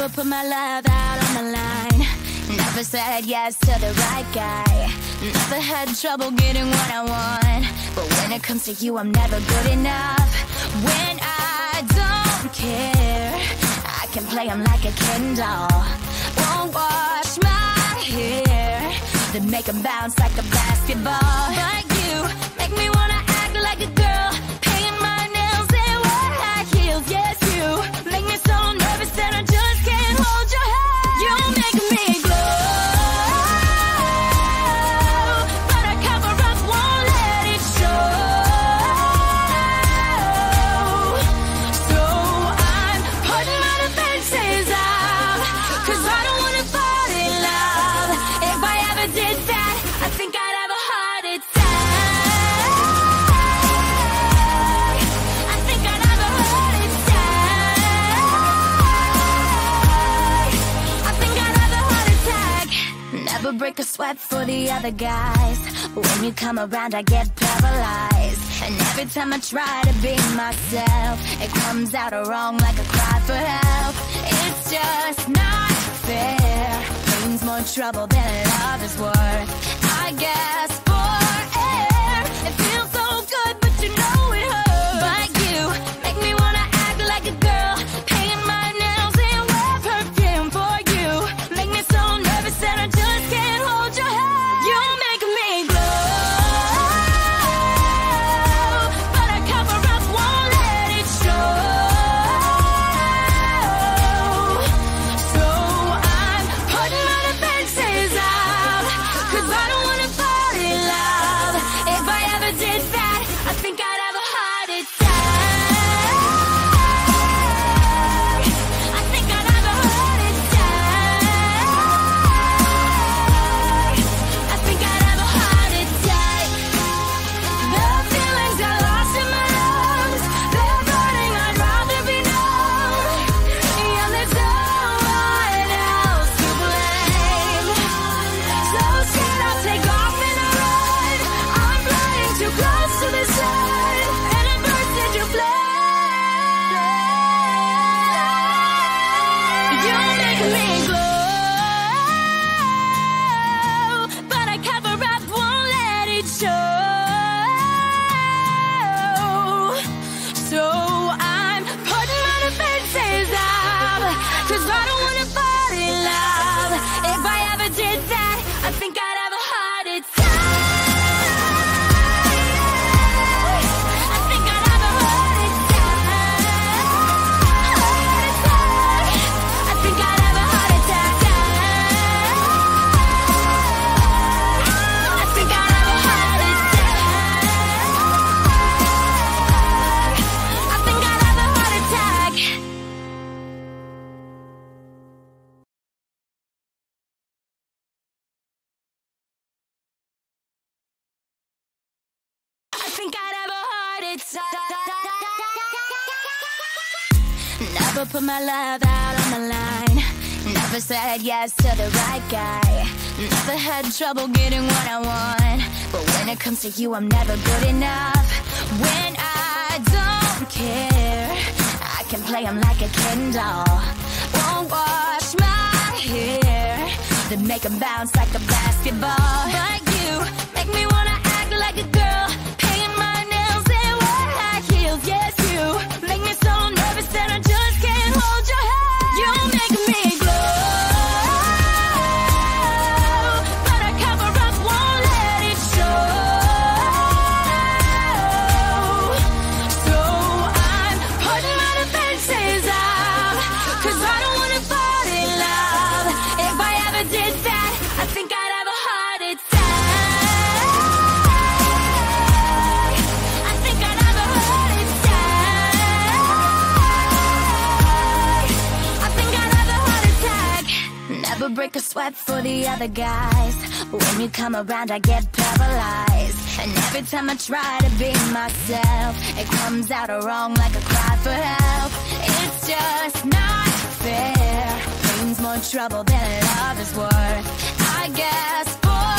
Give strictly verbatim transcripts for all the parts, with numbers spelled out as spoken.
never put my love out on the line. Never said yes to the right guy. Never had trouble getting what I want. But when it comes to you, I'm never good enough. When I don't care, I can play 'em like a Ken doll. Won't wash my hair, then make 'em bounce like a basketball. But you make me wanna act like a girl, paint my nails and wear high heels. Yes, you make me so nervous that I just can't hold your hand. You make me glow, but I cover up, won't let it show. So I'm putting my defenses up, 'cause I don't wanna fall in love. If I ever did that, I think I'd have a heart attack. Never break a sweat for the other guys. When you come around, I get paralyzed. And every time I try to be myself, it comes out wrong like a cry for help. It's just not fair. Brings more trouble than love is worth. I guess for air, it feels so good, but you know it hurts. But you make me wanna act like a girl, paint my nails and wear perfume. For you, make me so nervous that I just can't hold your hand. You make me glow, but I cover up, won't let it show. So I'm putting my defenses up, 'cause I don't wanna fall in love. If I ever did that, I think I'd have a heart attack. I think I'd have a heart attack. I think I'd have a heart attack. The feelings I lost in my lungs, they're burning. I'd rather be numb. And there's no one else to blame. So scared I'll take off and I run. I'm flying too close to the sun, and it bursts into flame. You make me glow, but I cover up, won't let it show. So I'm putting my defenses up, 'cause I don't wanna fall in love. If I ever did that, I think I'd have a heart attack. I think I'd have a heart attack. Heart attack. I think I'd have a heart attack. I think I'd have a heart attack. I think I'd have a heart attack. I think I'd have a heart attack. Never put my love out on the line. Never said yes to the right guy. Never had trouble getting what I want. But when it comes to you, I'm never good enough. When I don't care, I can play 'em like a Ken doll. Won't wash my hair, then make 'em bounce like a basketball. But you make me wanna act like a girl, paint my nails and wear high heels. Yes, you make me so nervous that I just can't hold your hand. You make me glow, but I cover up, won't let it show. So I'm putting my defenses up, 'cause I don't wanna fall in love. If I ever did that, I think I'd have a heart attack. I think I'd have a heart attack. I think I'd have a heart attack. Never break a sweat for the other guys. When you come around, I get paralyzed. And every time I try to be myself, it comes out wrong like a cry for help. It's just not fair. Brings more trouble than love is worth. I guess for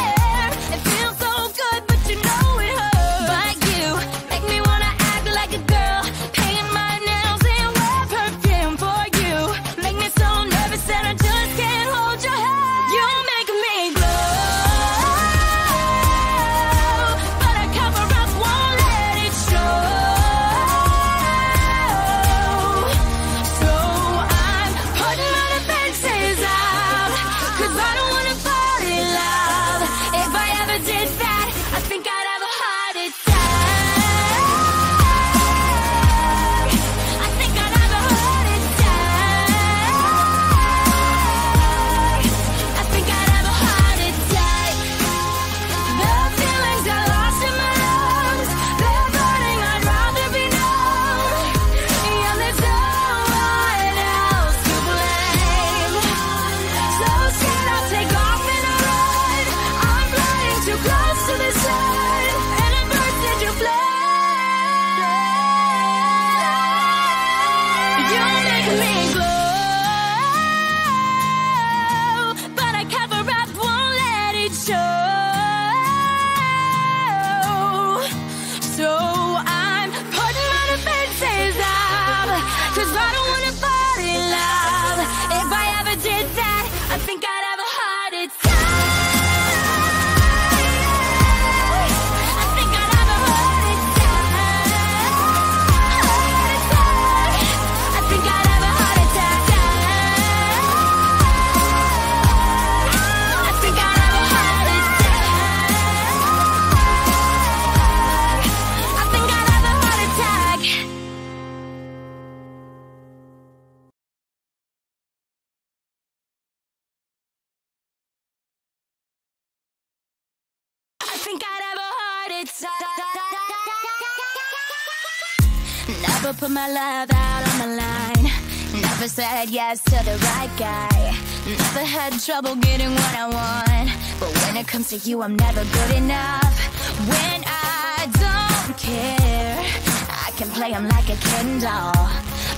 air, it feels so good, but you know it hurts. But you make me wanna act like a girl, paint my nails and wear perfume. For you, make me so Never put my love out on the line. Never said yes to the right guy. Never had trouble getting what I want. But when it comes to you, I'm never good enough. When I don't care, I can play him like a Ken doll.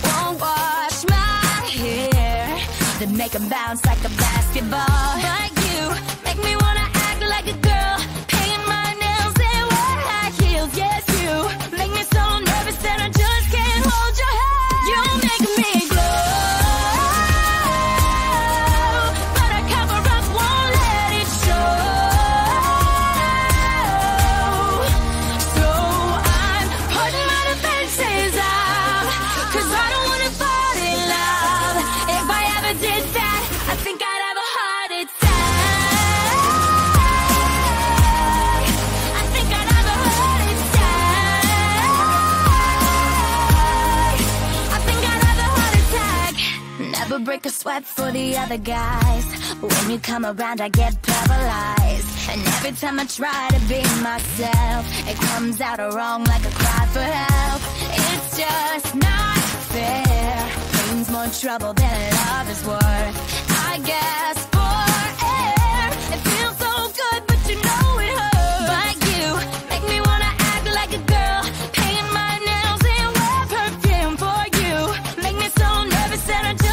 Won't wash my hair, then make him bounce like a basketball. But you make me wanna act like a girl, paint my nails and wear high heels. Yes, you make me so nervous that I just break a sweat for the other guys. When you come around, I get paralyzed. And every time I try to be myself, it comes out wrong like a cry for help. It's just not fair. Pain's more trouble than love is worth. I gasp for air. It feels so good, but you know it hurts. But you make me wanna act like a girl, paint my nails and wear perfume. For you make me so nervous that I just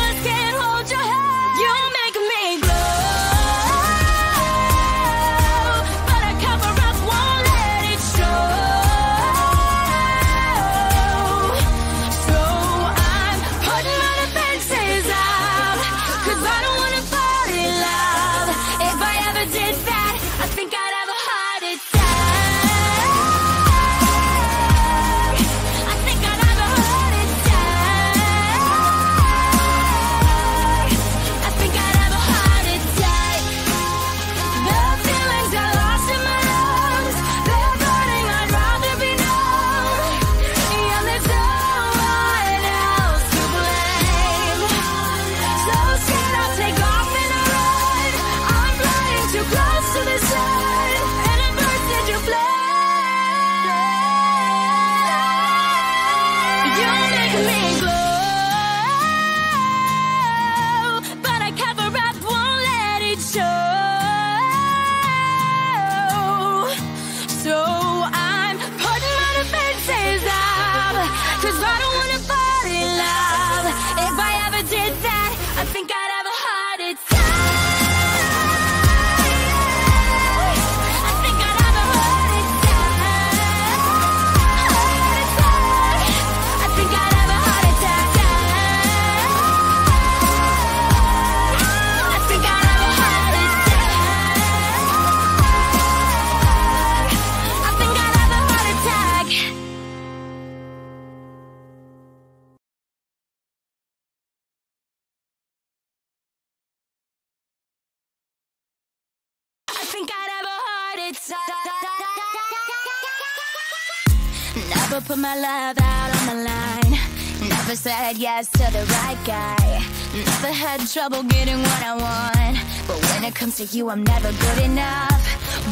never put my love out on the line. Never said yes to the right guy. Never had trouble getting what I want. But when it comes to you, I'm never good enough.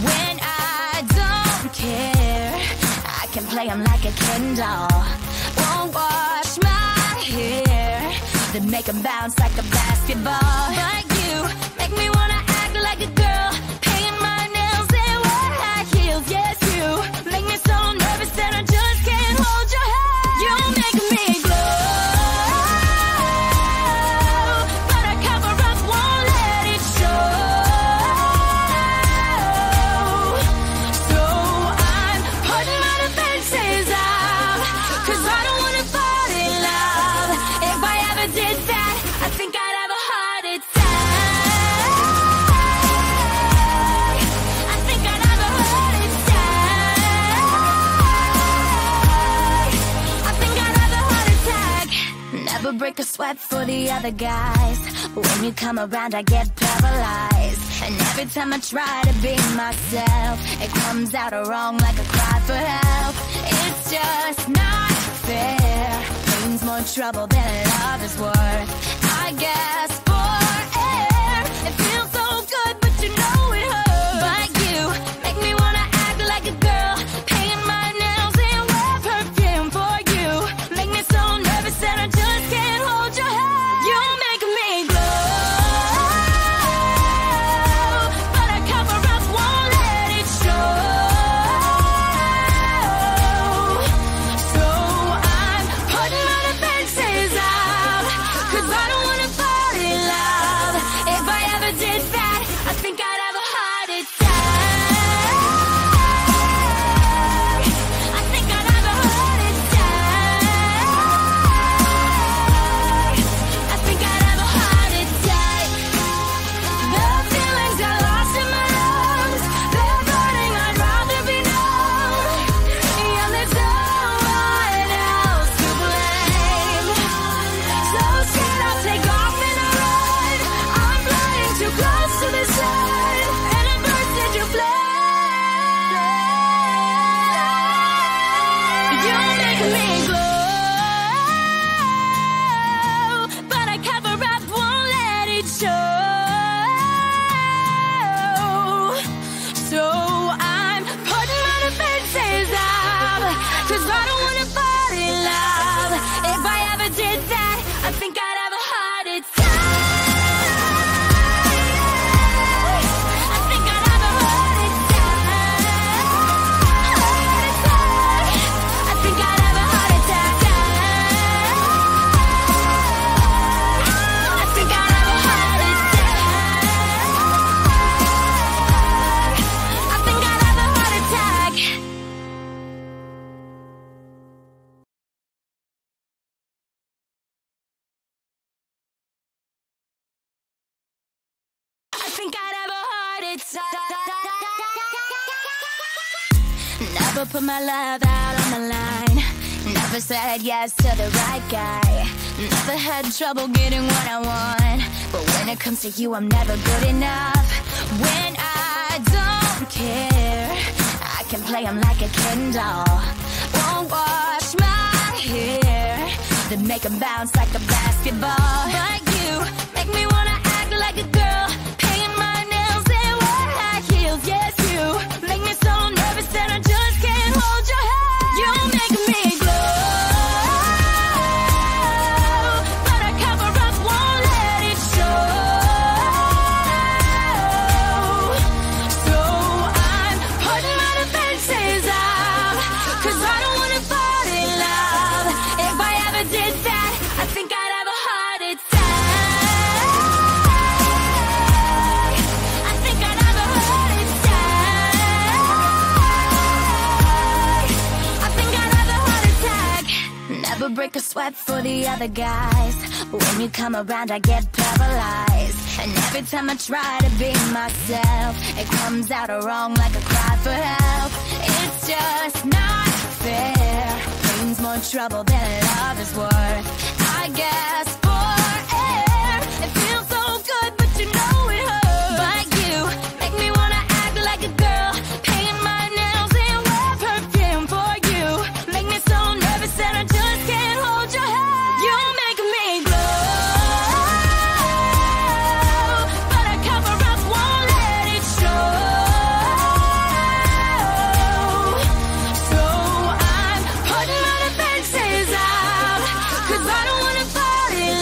When I don't care, I can play him like a Ken doll. Won't wash my hair, then make him bounce like a basketball. But you make me wanna act like a girl, paint my nails and wear high heels. Yes, you make me so nervous that I just can't hold your hand. You make me glow. break a sweat for the other guys. When you come around, I get paralyzed. And every time I try to be myself, it comes out wrong like a cry for help. It's just not fair. Brings more trouble than love is worth. I guess for air, it feels so good, but you know it hurts. But you make me wanna act like a girl, paint my nails and wear perfume for you. Make me so nervous that I just can't hold your hand. You make me glow, but I cover up, won't let it show. So I'm putting my defenses out, 'cause I don't wanna fall in love. If I ever did that, I think I'd have a heart attack. I think I'd have a heart attack. I think I'd have a heart attack. The feelings are lost in my lungs. They're burning, I'd rather be numb. Yeah, there's no one else to blame. So scared I'll take off and I run. I'm flying too close to the sun. And I'm burst into flame. You make me glow, but I cover up, won't let it show. So I'm putting my defenses up, 'cause I don't wanna fall in love. If I ever did that, I think I'd have a heart attack. I think I'd have a heart attack. Heart attack. I think I'd have a heart attack. I think I'd have a heart attack. I think I'd have a heart attack. I think I'd have a heart attack. Never put my love out on the line. Never said yes to the right guy. Never had trouble getting what I want. But when it comes to you, I'm never good enough. When I don't care, I can play 'em like a Ken doll. Won't wash my hair, then make 'em bounce like a basketball. But you make me wanna act like a girl, paint my nails and wear high heels. Yes, you make me so nervous that I just can't hold your hand. You make me glow, but I cover up, won't let it show. So I'm putting my defenses up, 'cause I don't wanna fall in love. If I ever did that, I think I'd have a heart attack. I think I'd have a heart attack. I think I'd have a heart attack. Never break a sweat for the other guys. When you come around, I get paralyzed. And every time I try to be myself, it comes out wrong like a cry for help. It's just not fair. Brings more trouble than love is worth. I guess for air, it feels so good, but you know it hurts. But you make me wanna act like a girl, paint my nails and wear perfume for you. Make me so nervous that I just can't hold your hand. You make me glow, but I cover up, won't let it show. So I'm putting my defenses up, 'cause I don't wanna fall in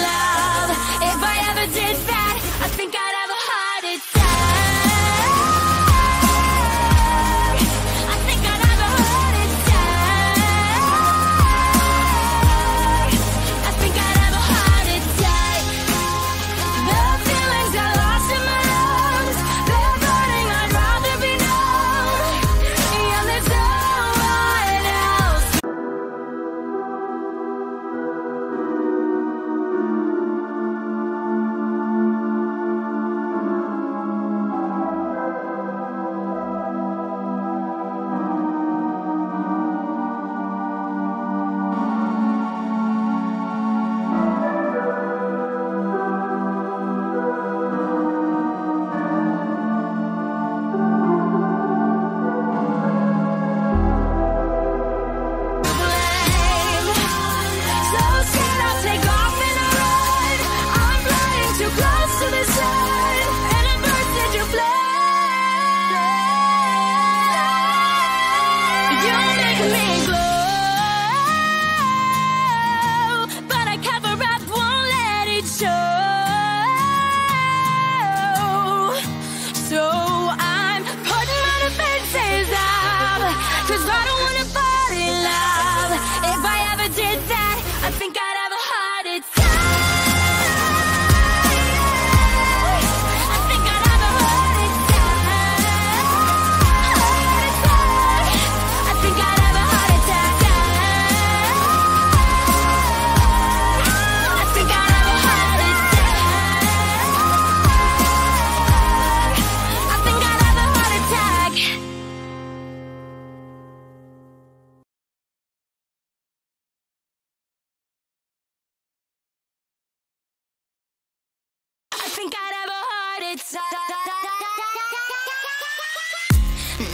think I'd have a heart attack.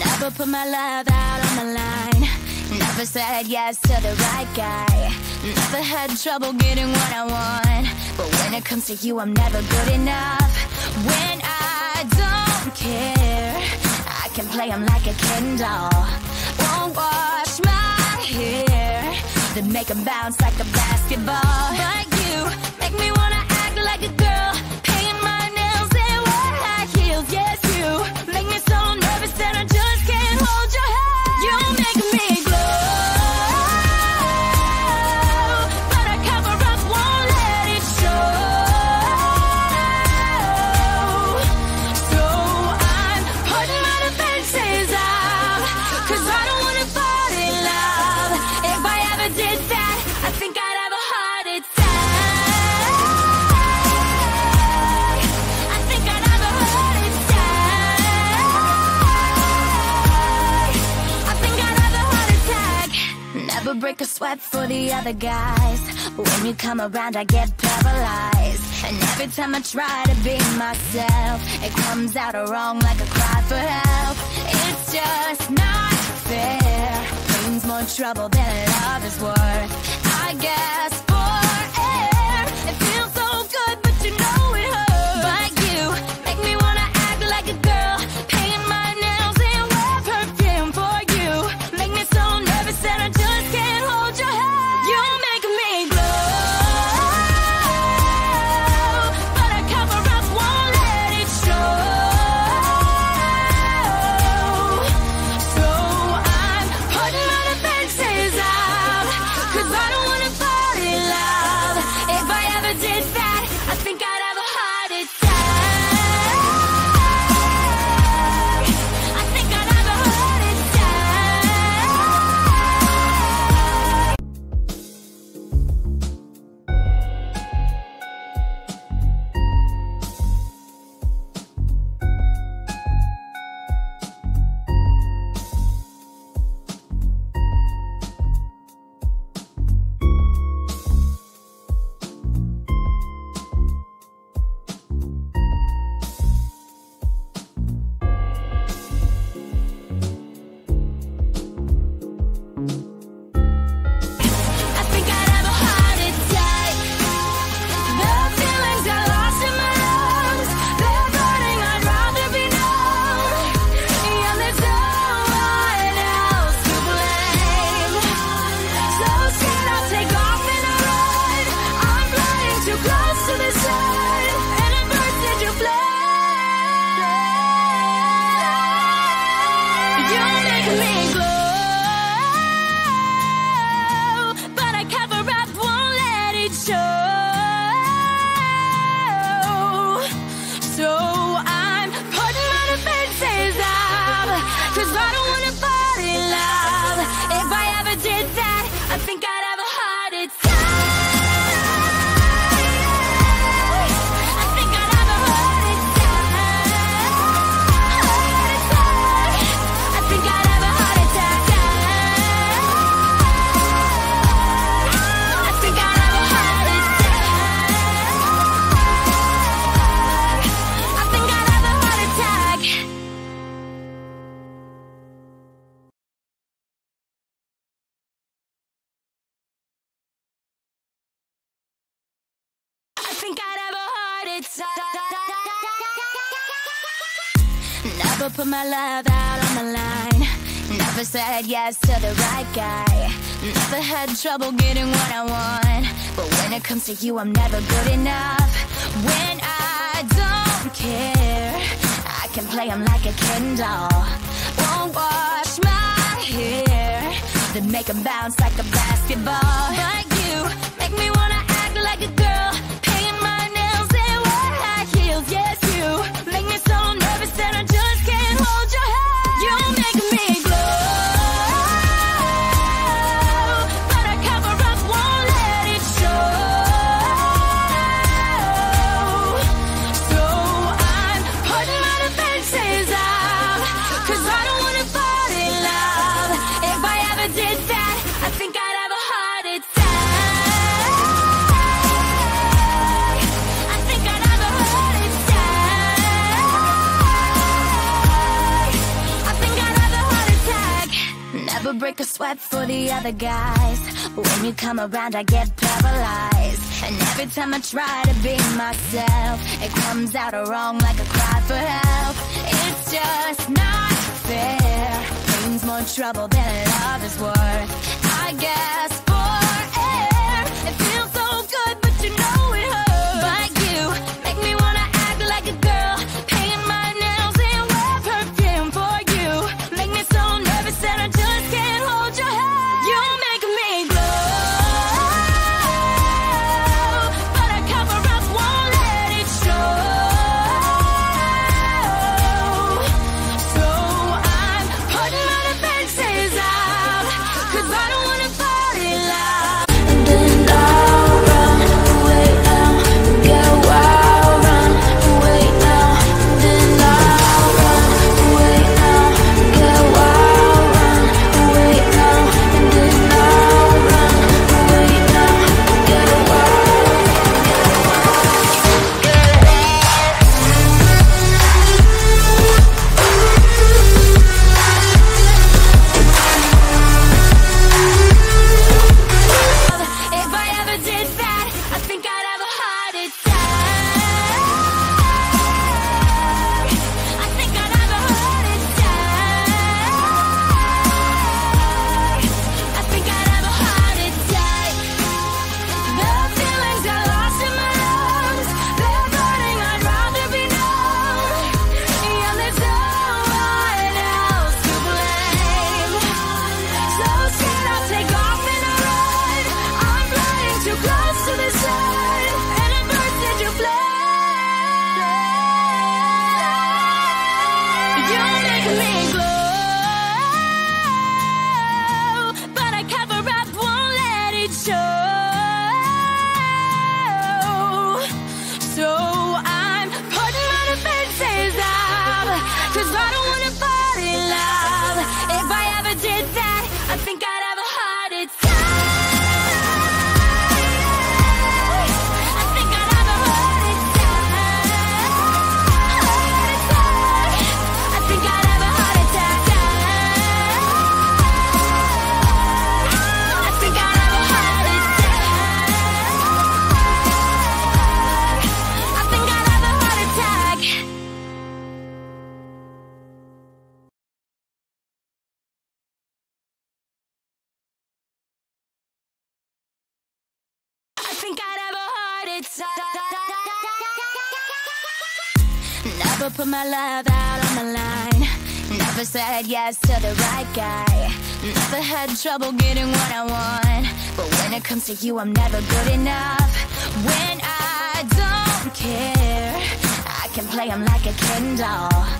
Never put my love out on the line. Never said yes to the right guy. Never had trouble getting what I want. But when it comes to you, I'm never good enough. When I don't care, I can play them like a Ken doll. Won't wash my hair, then make them bounce like a basketball. But you make me wanna act like a girl, paint my nails and wear high heels. Yes, you make me so nervous that I just can't hold your hand. You make me break a sweat for the other guys. When you come around, I get paralyzed. And every time I try to be myself, it comes out wrong like a cry for help. It's just not fair. Brings more trouble than love is worth. I guess for air, it feels so good, but you know it hurts. But you make me wanna act like a girl, paint my nails and wear perfume. For you, make me so nervous that I just can't. Never put my love out on the line. Never said yes to the right guy. Never had trouble getting what I want. But when it comes to you, I'm never good enough. When I don't care, I can play them like a Ken doll. Won't wash my hair, then make them bounce like a basketball. But you make me wanna act like a girl, paint my nails and wear high heels. Yes, you make me so nervous that I just can't hold your head. You make me glow, but I cover up, won't let it show. So I'm putting my defenses up, 'cause I don't wanna fall in love. If I ever did that, I think I'd have a heart attack. never break a sweat for the other guys. But when you come around, I get paralyzed. And every time I try to be myself, it comes out wrong like a cry for help. It's just not fair. Brings more trouble than love is worth. I guess for air, it feels so good, but you know it hurts. But you make me wanna act like a girl, paint my nails and wear perfume for you. Make me so nervous that I just can't hold your hand. You make me glow, but our cover up won't let it show. So I'm putting my defenses out, 'cause I don't wanna fall in love. And then I'll run away now, and get wild. Run away now, and then I'll run away now, and get wild. Run away now, and then I'll run away now, and get wild. Get wild. If I ever did that, I think I'd have a heart attack. I think I'd have a heart attack. I think I'd have a heart attack. The feelings are lost in my lungs. They're burning, I'd rather be numb. Yeah, there's no one else to blame. So scared I'll take off and I run. I'm flying too close to the sun. And it burns into flame. You make me glow, but I cover up, won't let it show. So I'm putting my defenses up, 'cause I don't wanna fall in love. If I ever did that, I think I'd have a heart attack. I think I'd have a heart attack. Heart attack. I think I'd have a heart attack. I think I'd have a heart attack. I think I'd have a heart attack. I think I'd have a heart attack. Never put my love out on the line. Never said yes to the right guy. Never had trouble getting what I want. But when it comes to you, I'm never good enough. When I don't care, I can play 'em like a Ken doll.